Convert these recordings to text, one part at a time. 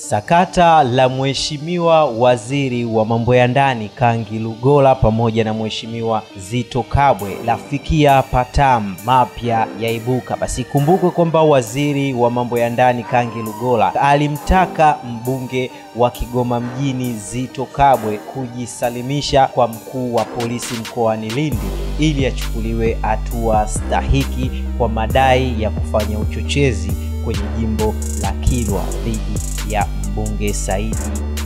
Sakata la mheshimiwa waziri wa mambo ya ndani Kangi Lugola pamoja na mheshimiwa Zitto Kabwe lafikia patamu mapya yaibuka. Basi kumbukwe kwamba waziri wa mambo ya ndani Kangi Lugola alimtaka mbunge wa Kigoma mjini Zitto Kabwe kujisalimisha kwa mkuu wa polisi mkoani Lindi ili achukuliwe hatua stahiki kwa madai ya kufanya uchochezi kwenye jimbo la Kilwa dhidi ya mbunge Said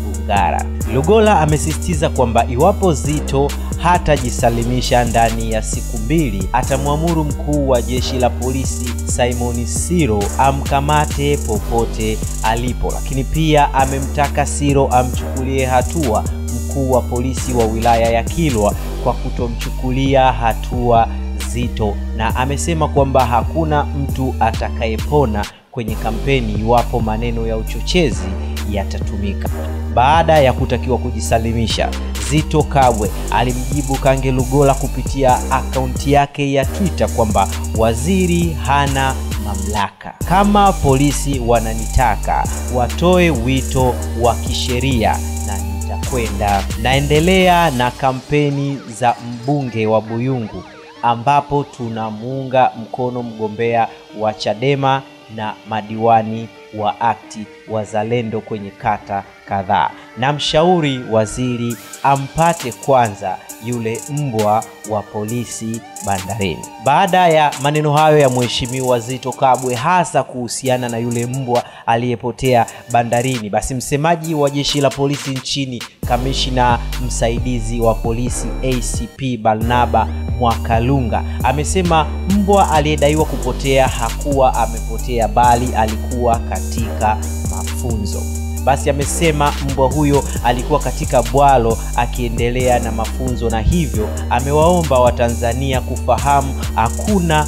Bugara. Lugola amesisitiza kwamba iwapo Zitto hatajisalimisha ndani ya siku mbili, atamwamuru mkuu wa jeshi la polisi Simon Siro amkamate popote alipo. Lakini pia amemtaka Siro amchukulie hatua mkuu wa polisi wa wilaya ya Kilwa kwa kutomchukulia hatua Zitto, na amesema kwamba hakuna mtu atakayepona kwenye kampeni iwapo maneno ya uchochezi yatatumika. Baada ya kutakiwa kujisalimisha, Zitto Kabwe alimjibu Kangi Lugola kupitia akaunti yake ya Twitter kwamba waziri hana mamlaka. Kama polisi wananitaka, watoe wito wa kisheria na nitakwenda. Naendelea na kampeni za mbunge wa Buyungu ambapo tunamuunga mkono mgombea wa Chadema na madiwani wa akti wazalendo kwenye kata kadhaa, na mshauri waziri ampate kwanza yule mbwa wa polisi bandarini. Baada ya maneno hayo ya mheshimiwa Zitto Kabwe hasa kuhusiana na yule mbwa aliyepotea bandarini, basi msemaji wa jeshi la polisi nchini kamishna msaidizi wa polisi ACP Barnabas Mwakalunga amesema mbwa aliyedaiwa kupotea hakuwa amepotea bali alikuwa katika mafunzo. Basi amesema mbwa huyo alikuwa katika bwalo akiendelea na mafunzo, na hivyo amewaomba Watanzania kufahamu hakuna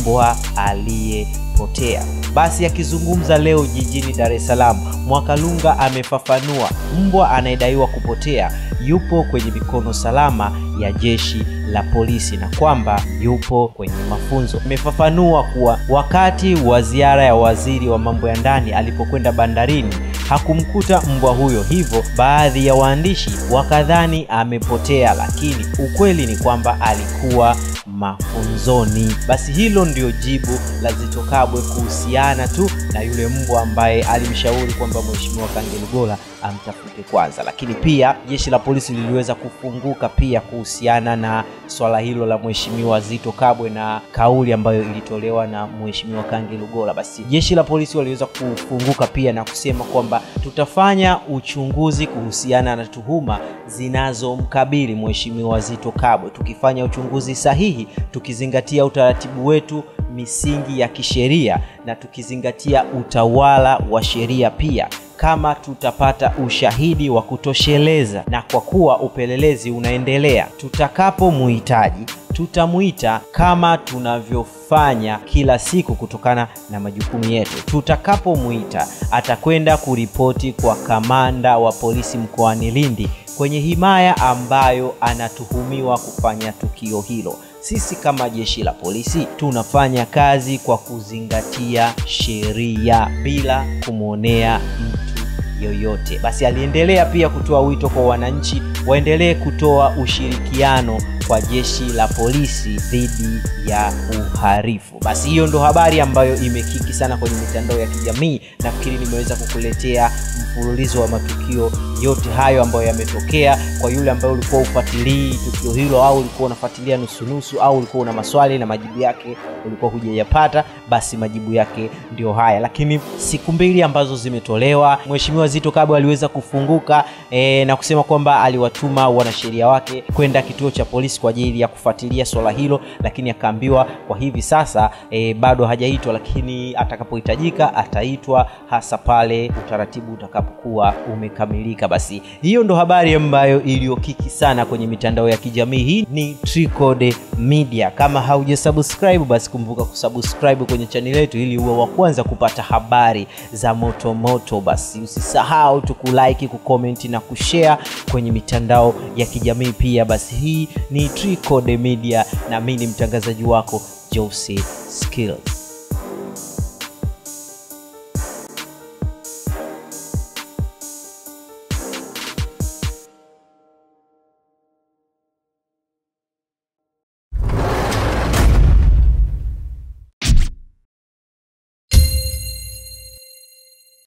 mbwa aliyepotea. Basi akizungumza leo jijini Dar es Salaam, Mwakalunga amefafanua mbwa anayedaiwa kupotea yupo kwenye mikono salama ya jeshi la polisi na kwamba yupo kwenye mafunzo. Amefafanua kuwa wakati wa ziara ya waziri wa mambo ya ndani alipokwenda bandarini hakumkuta mbwa huyo, hivyo baadhi ya waandishi wakadhani amepotea, lakini ukweli ni kwamba alikuwa mafunzoni. Basi hilo ndio jibu la Zitto Kabwe kuhusiana tu na yule mbwa ambaye alimshauri kwamba mheshimiwa Kangi Lugola amtafute kwanza. Lakini pia jeshi la polisi liliweza kufunguka pia kuhusiana na swala hilo la mheshimiwa Zitto Kabwe na kauli ambayo ilitolewa na mheshimiwa Kangi Lugola. Basi jeshi la polisi waliweza kufunguka pia na kusema kwamba tutafanya uchunguzi kuhusiana na tuhuma zinazomkabili mheshimiwa Zitto Kabwe, tukifanya uchunguzi sahihi, tukizingatia utaratibu wetu, misingi ya kisheria, na tukizingatia utawala wa sheria pia kama tutapata ushahidi wa kutosheleza, na kwa kuwa upelelezi unaendelea, tutakapomuhitaji tutamuita kama tunavyofanya kila siku kutokana na majukumu yetu. Tutakapomuita atakwenda kuripoti kwa kamanda wa polisi mkoani Lindi kwenye himaya ambayo anatuhumiwa kufanya tukio hilo. Sisi kama jeshi la polisi tunafanya kazi kwa kuzingatia sheria bila kumuonea mtu yoyote. Basi aliendelea pia kutoa wito kwa wananchi waendelee kutoa ushirikiano kwa jeshi la polisi dhidi ya uhalifu. Basi hiyo ndo habari ambayo imekiki sana kwenye mitandao ya kijamii. Nafikiri nimeweza kukuletea mfululizo wa matukio yote hayo ambayo yametokea. Kwa yule ambaye ulikuwa ufuatilii tukio hilo au ulikuwa unafuatilia nusu au ulikuwa una maswali na majibu yake ulikuwa hujayapata, basi majibu yake ndio haya. Lakini siku mbili ambazo zimetolewa, mheshimiwa Zitto Kabwe aliweza kufunguka na kusema kwamba aliwatuma wanasheria wake kwenda kituo cha polisi kwa ajili ya kufuatilia swala hilo, lakini akaambiwa kwa hivi sasa bado hajaitwa, lakini atakapohitajika ataitwa hasa pale utaratibu utakapokuwa umekamilika. Basi hiyo ndo habari ambayo iliyokiki sana kwenye mitandao ya kijamii. Hii ni Tricode Media. Kama haujasubscribe, basi kumbuka kusubscribe kwenye channel yetu ili uwe wa kwanza kupata habari za moto moto. Basi usisahau tu kulike, kucomment na kushare kwenye mitandao ya kijamii pia. Basi hii ni Tricode Media na mimi mtangazaji wako Josie Skills.